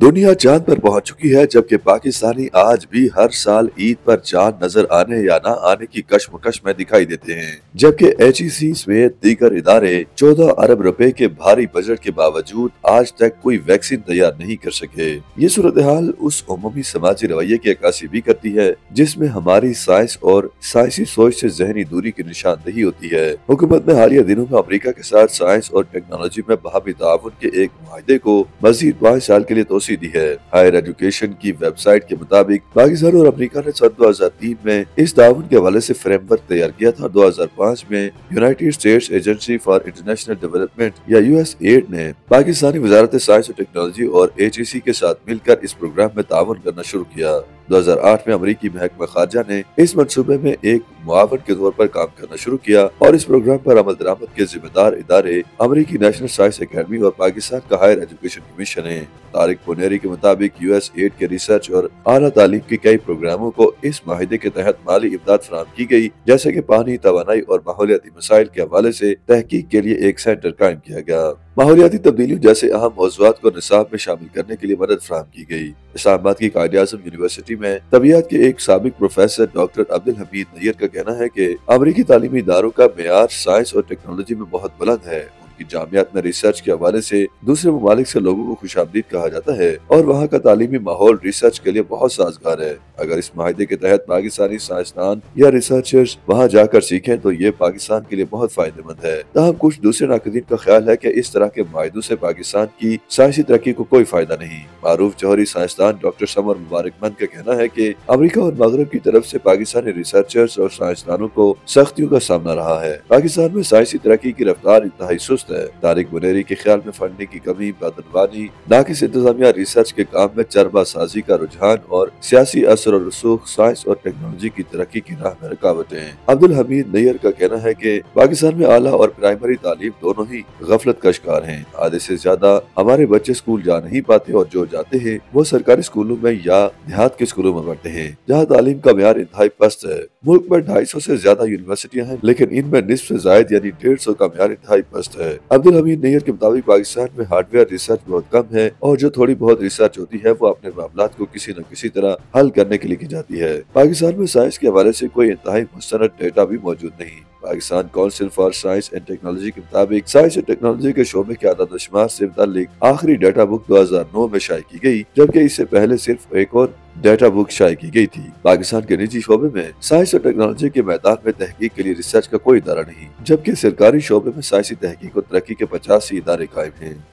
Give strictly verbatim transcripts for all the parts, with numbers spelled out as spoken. दुनिया चांद पर पहुंच चुकी है, जबकि पाकिस्तानी आज भी हर साल ईद पर चांद नजर आने या ना आने की कशमकश में दिखाई देते हैं। जबकि एच ई सी समेत दीगर इदारे चौदह अरब रुपए के भारी बजट के बावजूद आज तक कोई वैक्सीन तैयार नहीं कर सके। ये सूरत हाल उस उम्मी समाजी रवैये की अक्सी भी करती है जिसमे हमारी साइंस और साइंसी सोच से जहनी दूरी की निशानदेही होती है। हुकूमत ने हालिया दिनों में अमरीका के साथ साइंस और टेक्नोलॉजी में भावी तआवुन के एक माहदे को मजीद पाँच साल के लिए तोसी दी है। हायर एजुकेशन की वेबसाइट के मुताबिक पाकिस्तान और अमेरिका ने सन दो हजार तीन में इस ताउन के हवाले से फ्रेमवर्क तैयार किया था। दो हजार पाँच में United States agency for international development या U S A I D ने पाकिस्तानी वजारत साइंस और टेक्नोलॉजी और एच ई सी के साथ मिलकर इस प्रोग्राम में ताउन करना शुरू किया। दो हजार आठ में अमरीकी महकमा खारजा ने इस मनसूबे में एक मुआवन के तौर पर काम करना शुरू किया और इस प्रोग्राम पर अमल दरामद के जिम्मेदार इदारे अमरीकी नेशनल साइंस अकेडमी और पाकिस्तान का हायर एजुकेशन कमीशन है। तारिक पोनेरी के मुताबिक U S A I D के रिसर्च और आला तालीम के कई प्रोग्रामों को इस माहिदे के तहत माली इमदाद फराहम की गयी, जैसे की पानी, तवानाई और माहौलियाती मसाइल के हवाले से तहकीक के लिए एक सेंटर कायम किया गया। माहौलियाती तब्दीलियों जैसे अहम मौजूद को निसाब में शामिल करने के लिए मदद फराहम की गई। इस्लामाबाद की कायद आज़म यूनिवर्सिटी में तबियत के एक साबिक प्रोफेसर डॉक्टर अब्दुल हफीज नज़ीर का कहना है कि अमरीकी तालीमी इदारों का मेयार साइंस और टेक्नोलॉजी में बहुत बुलंद है। उनकी जामियात में रिसर्च के हवाले से दूसरे मुमालिक से लोगों को खुशामदीद कहा जाता है और वहाँ का तालीमी माहौल रिसर्च के लिए बहुत साजगार है। अगर इस माहिदे के तहत पाकिस्तानी साइंसदान या रिसर्चर्स वहाँ जाकर सीखें तो ये पाकिस्तान के लिए बहुत फायदेमंद है। तहम कुछ दूसरे नाकदीन का ख्याल है कि इस तरह के माहिदों से पाकिस्तान की साइंसी तरक्की को कोई फायदा नहीं। मारूफ जौहरी साइंसदान डॉक्टर समर मुबारकमंद का कहना है कि अमरीका और मगरब की तरफ से पाकिस्तानी रिसर्चर्स और साइंसदानों को सख्तियों का सामना रहा है। पाकिस्तान में साइंसी तरक्की की रफ्तार इंतहाई सुस्त है। तारिक बुनेरी के ख्याल में फंडिंग की कमी, बदनवानी, नाकिस इंतजामिया, रिसर्च के काम में चरबा साजी का रुझान और सियासी और रसूख साइंस और टेक्नोलॉजी की तरक्की की राह में रुकावटें। अब्दुल हमीद नैयर का कहना है कि पाकिस्तान में आला और प्राइमरी तालीम दोनों ही गफलत का शिकार हैं। आधे से ज्यादा हमारे बच्चे स्कूल जा नहीं पाते और जो जाते हैं वो सरकारी स्कूलों में या देहात के स्कूलों में पढ़ते हैं, जहाँ तालीम का म्यार इंतहाई पस्त है। मुल्क में ढाई सौ से ज्यादा यूनिवर्सिटियाँ हैं, लेकिन इनमें निस्फ से ज्यादा यानी डेढ़ सौ का म्यार इंतहाई पस्त है। अब्दुल हमीद नैयर के मुताबिक पाकिस्तान में हार्डवेयर रिसर्च बहुत कम है और जो थोड़ी बहुत रिसर्च होती है वो अपने मामलों को किसी न किसी तरह हल करने के लिए की जाती है। पाकिस्तान में साइंस के हवाले से कोई इंतहाई मुस्तनद डेटा भी मौजूद नहीं। Pakistan council for science and technology के मुताबिक साइंस और टेक्नोलॉजी के शोबे के आदाद शुमार से मुतालिक आखिरी डाटा बुक दो हजार नौ में शाये की गई, जबकि इससे पहले सिर्फ एक और डाटा बुक शाये की गई थी। पाकिस्तान के निजी शोबे में साइंस और टेक्नोलॉजी के मैदान में तहकीक के लिए रिसर्च का कोई इदारा नहीं, जबकि सरकारी शोबे में साइंसी तहकीक और तरक्की के पचासी इदारे कायम हैं।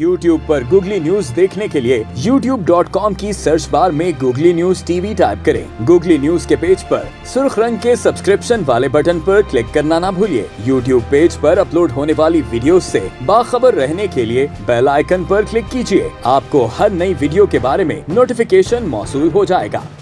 YouTube पर Googly News देखने के लिए यूट्यूब डॉट कॉम की सर्च बार में Googly News T V type करें। Googly News के पेज पर सुर्ख रंग के सब्सक्रिप्शन वाले बटन पर क्लिक करना ना भूलिए। YouTube पेज पर अपलोड होने वाली वीडियोस से बाखबर रहने के लिए बेल आइकन पर क्लिक कीजिए। आपको हर नई वीडियो के बारे में नोटिफिकेशन मौसूल हो जाएगा।